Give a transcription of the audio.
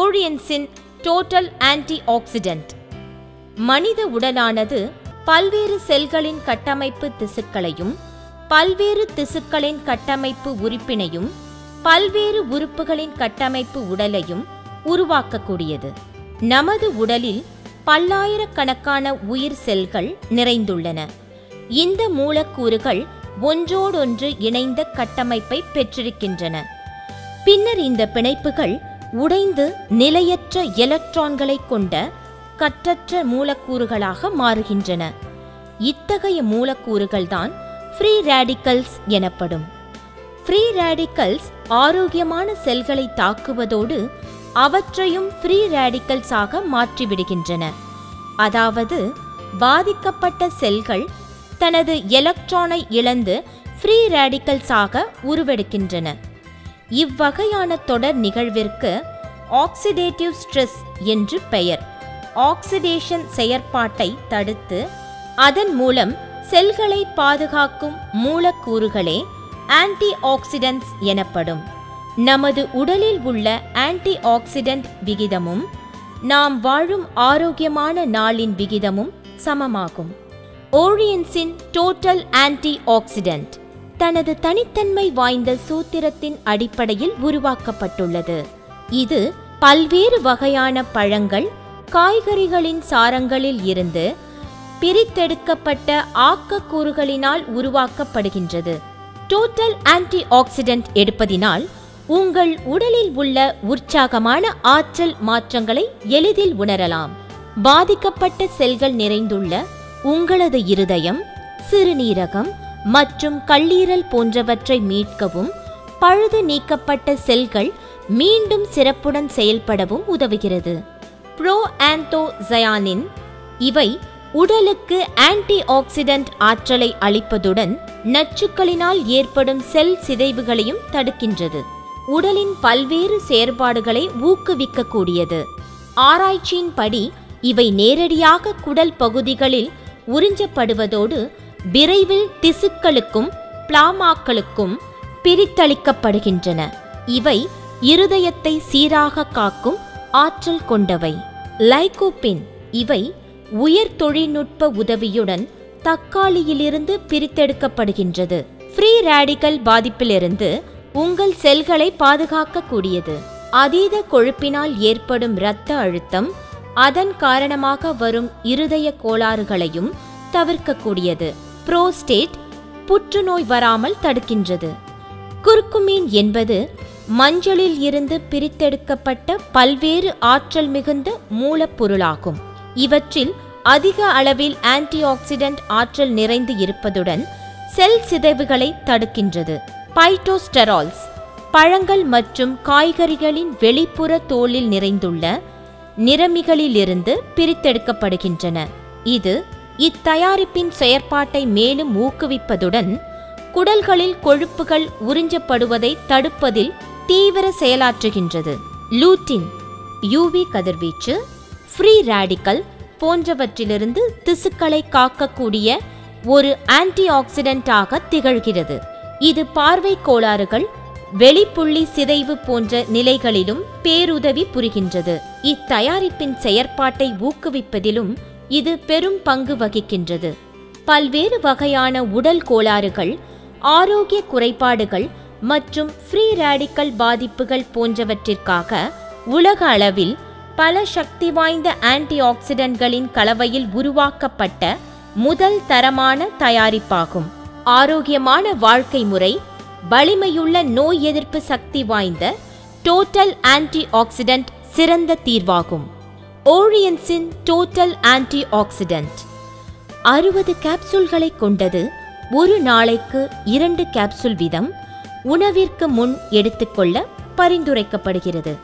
ஓரியன்ஸின் total antioxidant. மனித உடலானது பல்வேறு செல்களின் கட்டமைப்பு திசுக்களையும் பல்வேறு திசுக்களின் கட்டமைப்பு உறுப்பினையும் பல்வேறு உறுப்புகளின் கட்டமைப்பு உடலையும் உருவாக்கக்கூடியது. நமது உடலில் பல்லாயிரக்கணக்கான உயிர் செல்கள் நிறைந்துள்ளன. இந்த மூலக்கூறுகள் ஒன்றோடொன்று இணைந்த கட்டமைப்பை பெற்றிருக்கின்றன. பின்னர் இந்த பிணைப்புகள் உடைந்து நிலையற்ற எலக்ட்ரான்களை கொண்ட கட்டற்ற மூலக்கூறுகளாக மாறுகின்றன. இத்தகைய மூலக்கூறுகள்தான் ஃப்ரீ ரேடிக்கல்ஸ் எனப்படும். ஃப்ரீ ரேடிக்கல்ஸ் ஆரோக்கியமான செல்களை தாக்குவதோடு அவற்றையும் ஃப்ரீ ரேடிக்கல்ஸாக மாற்றிவிடுகின்றன. அதாவது பாதிக்கப்பட்ட செல்கள் தனது எலக்ட்ரானை இழந்து ஃப்ரீ ரேடிக்கல்ஸாக உருவெடுக்கின்றன. இவ்வகையான தொடர் நிகழ்விற்கு ஆக்சிடேட்டிவ் ஸ்ட்ரெஸ் என்று பெயர். ஆக்சிடேஷன் செயற்பாட்டை தடுத்து அதன் மூலம் செல்களை பாதுகாக்கும் மூலக்கூறுகளே ஆன்டி ஆக்சிடென்ட்ஸ் எனப்படும். நமது உடலில் உள்ள ஆன்டி ஆக்சிடென்ட் விகிதமும் நாம் வாழும் ஆரோக்கியமான நாளின் விகிதமும் சமமாகும். ஓரியன்ஸின் டோட்டல் ஆன்டி ஆக்சிடென்ட் தனது தனித்தன்மை வாய்ந்த சூத்திரத்தின் அடிப்படையில் உருவாக்கப்பட்டுள்ளது. இது பல்வேறு வகையான பழங்கள், காய்கறிகளின் சாரங்களில் இருந்து பிரித்தெடுக்கப்பட்ட ஆக்கக்கூறுகளினால் உருவாக்கப்படுகின்றது. டோட்டல் ஆன்டி ஆக்சிடென்ட் எடுப்பதினால் உங்கள் உடலில் உள்ள உற்சாகமான ஆற்றல் மாற்றங்களை எளிதில் உணரலாம். பாதிக்கப்பட்ட செல்கள் நிறைந்துள்ள உங்களது இருதயம், சிறுநீரகம் மற்றும் கல்லீரல் போன்றவற்றை மீட்கவும் பழுது நீக்கப்பட்ட செல்கள் மீண்டும் சிறப்புடன் செயல்படவும் உதவுகிறது. புரோஆந்தோசயானின் இவை உடலுக்கு ஆன்டி ஆக்சிடென்ட் ஆற்றலை அளிப்பதுடன் நச்சுக்களினால் ஏற்படும் செல் சிதைவுகளையும் தடுக்கின்றது. உடலின் பல்வேறு செயற்பாடுகளை ஊக்குவிக்கக்கூடியது. ஆராய்ச்சியின்படி இவை நேரடியாக குடல் பகுதிகளில் உறிஞ்சப்படுவதோடு விரைவில் திசுக்களுக்கும் பிளாமாக்களுக்கும் பிரித்தளிக்கப்படுகின்றன. இவை இருதயத்தை சீராக காக்கும் ஆற்றல் கொண்டவை. லைகோபின் இவை உயர் தொழில்நுட்ப உதவியுடன் தக்காளியிலிருந்து பிரித்தெடுக்கப்படுகின்றது. ஃப்ரீ ரேடிக்கல் பாதிப்பிலிருந்து உங்கள் செல்களை பாதுகாக்கக்கூடியது. அதீத கொழுப்பினால் ஏற்படும் இரத்த அழுத்தம், அதன் காரணமாக வரும் இருதய கோளாறுகளையும் தவிர்க்கக்கூடியது. புரோஸ்டேட் புற்றுநோய் வராமல் தடுக்கின்றது. குர்குமின் என்பது மஞ்சளில் இருந்து பிரித்தெடுக்கப்பட்ட பல்வேறு ஆற்றல் மிகுந்த மூலப்பொருளாகும். இவற்றில் அதிக அளவில் ஆன்டி ஆக்சிடென்ட் ஆற்றல் நிறைந்து இருப்பதுடன் செல் சிதைவுகளை தடுக்கின்றது. பைட்டோஸ்டெரால்ஸ் பழங்கள் மற்றும் காய்கறிகளின் வெளிப்புற தோலில் நிறைந்துள்ள நிறமிகளிலிருந்து பிரித்தெடுக்கப்படுகின்றன. இது இத்தயாரிப்பின் செயற்பாட்டை மேலும் ஊக்குவிப்பதுடன் குடல்களில் கொழுப்புகள் உறிஞ்சப்படுவதை தடுப்பதில் தீவிர செயலாற்றுகின்றது. லூட்டின் யூவி கதிர்வீச்சு, ஃப்ரீ ரேடிக்கல் போன்றவற்றிலிருந்து திசுக்களை காக்கக்கூடிய ஒரு ஆன்டி ஆக்சிடென்டாக திகழ்கிறது. இது பார்வை கோளாறுகள், வெளிப்புள்ளி சிதைவு போன்ற நிலைகளிலும் பேருதவி புரிகின்றது. இத்தயாரிப்பின் செயற்பாட்டை ஊக்குவிப்பதிலும் இது பெரும் பங்கு வகிக்கின்றது. பல்வேறு வகையான உடல் கோளாறுகள், ஆரோக்கிய குறைபாடுகள் மற்றும் ஃப்ரீ ரேடிக்கல் பாதிப்புகள் போன்றவற்றிற்காக உலக அளவில் பல சக்தி வாய்ந்த ஆன்டி ஆக்சிடென்ட்களின் கலவையில் உருவாக்கப்பட்ட முதல் தரமான தயாரிப்பாகும். ஆரோக்கியமான வாழ்க்கை முறை, வலிமையுள்ள நோய் எதிர்ப்பு சக்தி வாய்ந்த டோட்டல் ஆன்டி ஆக்சிடென்ட் சிறந்த தீர்வாகும். ஓரியன்ஸின் டோட்டல் ஆன்டி ஆக்சிடென்ட் 60 கேப்சூல்களை கொண்டது. ஒரு நாளைக்கு 2 கேப்சூல் வீதம் உணவிற்கு முன் எடுத்துக்கொள்ள பரிந்துரைக்கப்படுகிறது.